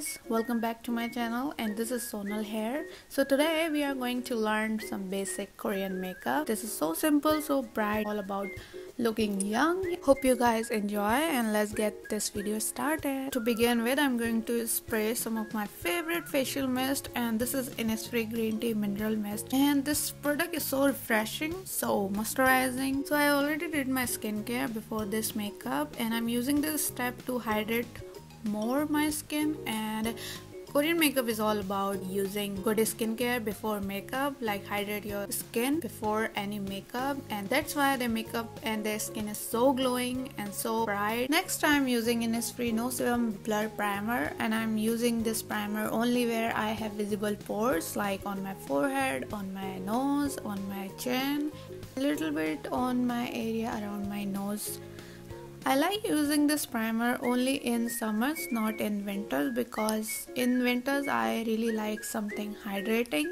guys, welcome back to my channel, and this is Sonal Hair. So today we are going to learn some basic Korean makeup. This is so simple, so bright, all about looking young. Hope you guys enjoy, and let's get this video started. To begin with, I'm going to spray some of my favorite facial mist, and this is Innisfree green tea mineral mist, and this product is so refreshing, so moisturizing. So I already did my skincare before this makeup, and I'm using this step to hydrate more my skin. And Korean makeup is all about using good skincare before makeup, like hydrate your skin before any makeup, and that's why their makeup and their skin is so glowing and so bright. Next, I'm using Innisfree No Serum Blur Primer, and I'm using this primer only where I have visible pores, like on my forehead, on my nose, on my chin, a little bit on my area around my nose. I like using this primer only in summers, not in winters, because in winters I really like something hydrating.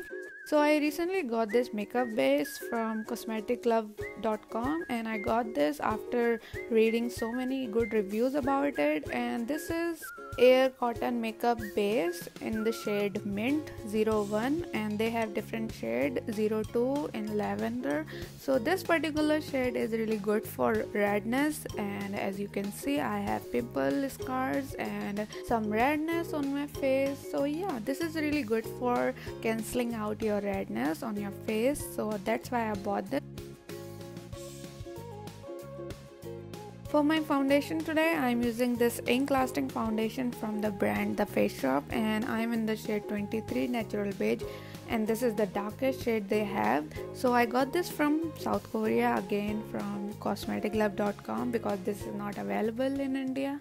So I recently got this makeup base from cosmeticlove.com, and I got this after reading so many good reviews about it. And this is Air Cotton Makeup Base in the shade Mint 01, and they have different shade 02 and Lavender. So this particular shade is really good for redness, and as you can see, I have pimple scars and some redness on my face. So yeah, this is really good for cancelling out your redness on your face, so that's why I bought this. For my foundation today, I'm using this ink lasting foundation from the brand The Face Shop, and I'm in the shade 23 Natural Beige, and this is the darkest shade they have. So I got this from South Korea, again from cosmeticlove.com, because this is not available in India.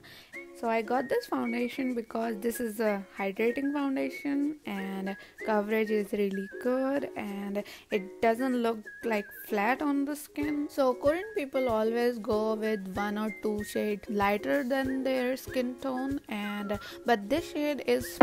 So I got this foundation because this is a hydrating foundation, and coverage is really good, and it doesn't look like flat on the skin. So Korean people always go with one or two shades lighter than their skin tone, and but this shade is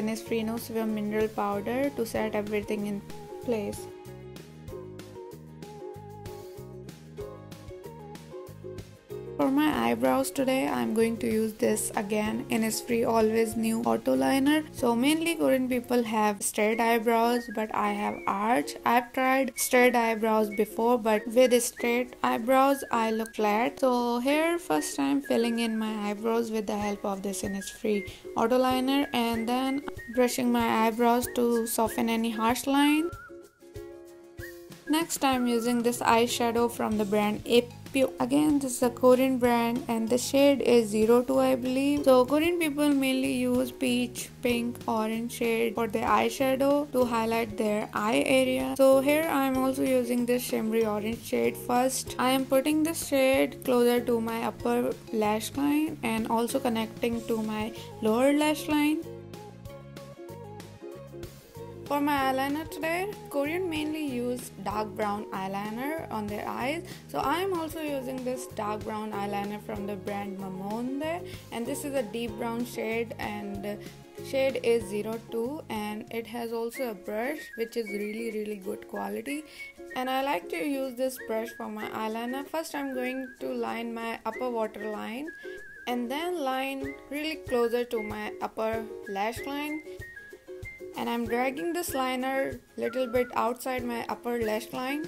Innisfree No Serum mineral powder to set everything in place. For my eyebrows today, I'm going to use this again Innisfree Always New Auto Liner. So mainly Korean people have straight eyebrows, but I have arch. I've tried straight eyebrows before, but with straight eyebrows I look flat. So here first I'm filling in my eyebrows with the help of this Innisfree Auto Liner, and then brushing my eyebrows to soften any harsh line. Next, I'm using this eyeshadow from the brand A'Pieu. Again, this is a Korean brand, and the shade is 02, I believe. So Korean people mainly use peach, pink, orange shade for their eyeshadow to highlight their eye area. So here I am also using this shimmery orange shade first. I am putting this shade closer to my upper lash line and also connecting to my lower lash line. For my eyeliner today, Korean mainly use dark brown eyeliner on their eyes. So I am also using this dark brown eyeliner from the brand Mamonde, and this is a deep brown shade, and Shade is 02 and it has also a brush which is really good quality, and I like to use this brush for my eyeliner. First I'm going to line my upper waterline and then line really closer to my upper lash line, and I'm dragging this liner little bit outside my upper lash line.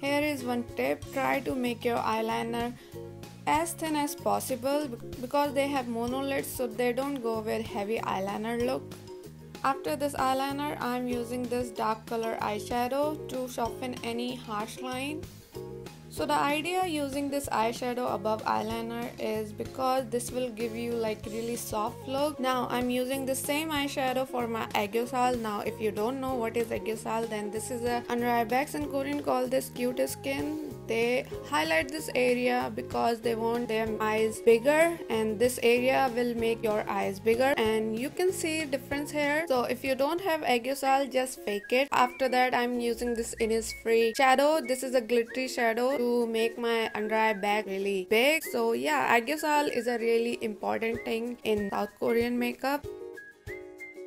Here is one tip: try to make your eyeliner as thin as possible because they have monolids, so they don't go with heavy eyeliner look. After this eyeliner, I'm using this dark color eyeshadow to soften any harsh line. So the idea using this eyeshadow above eyeliner is because this will give you like really soft look. Now I'm using the same eyeshadow for my aegyosaal. Now if you don't know what is aegyosaal, then this is a under eye bags. In Korean call this cute skin. They highlight this area because they want their eyes bigger, and this area will make your eyes bigger, and you can see difference here. So if you don't have aegyosaal, just fake it. After that I'm using this Innisfree shadow. This is a glittery shadow to make my under eye bag really big. So yeah, aegyosaal is a really important thing in South Korean makeup.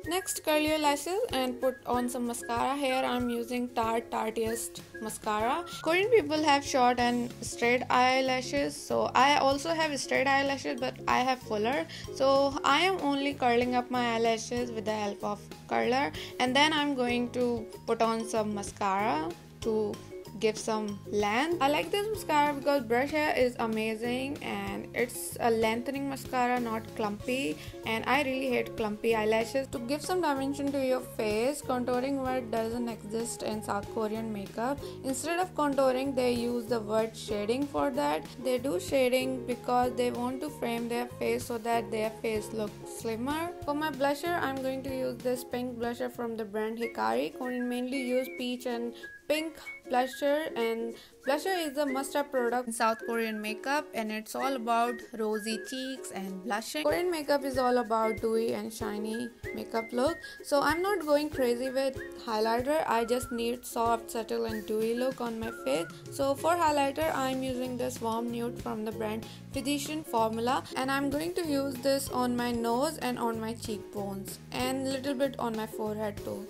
Next, curl your lashes and put on some mascara. Here I'm using Tarte Tarteist mascara. Korean people have short and straight eyelashes, so I also have straight eyelashes, but I have fuller. So I am only curling up my eyelashes with the help of curler, and then I'm going to put on some mascara to give some length. I like this mascara because brush hair is amazing, and it's a lengthening mascara, not clumpy, and I really hate clumpy eyelashes. To give some dimension to your face, contouring word doesn't exist in South Korean makeup. Instead of contouring, they use the word shading for that. They do shading because they want to frame their face so that their face looks slimmer. For my blusher, I'm going to use this pink blusher from the brand Hikari. Korean mainly use peach and pink blusher, and blusher is a must-have product in South Korean makeup, and it's all about rosy cheeks and blushing. Korean makeup is all about dewy and shiny makeup look, so I'm not going crazy with highlighter. I just need soft, subtle and dewy look on my face. So for highlighter, I'm using this warm nude from the brand Physicians Formula, and I'm going to use this on my nose and on my cheekbones and little bit on my forehead too.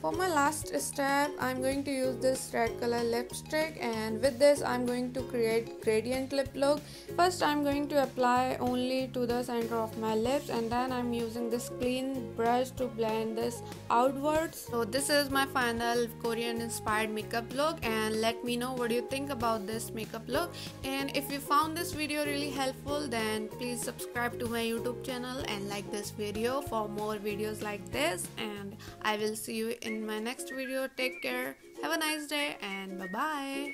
For my last step, I'm going to use this red color lipstick, and with this I'm going to create gradient lip look. First I'm going to apply only to the center of my lips, and then I'm using this clean brush to blend this outwards. So this is my final Korean inspired makeup look, and let me know what you think about this makeup look. And if you found this video really helpful, then please subscribe to my YouTube channel and like this video for more videos like this, and I will see you in my next video. Take care, have a nice day, and bye bye.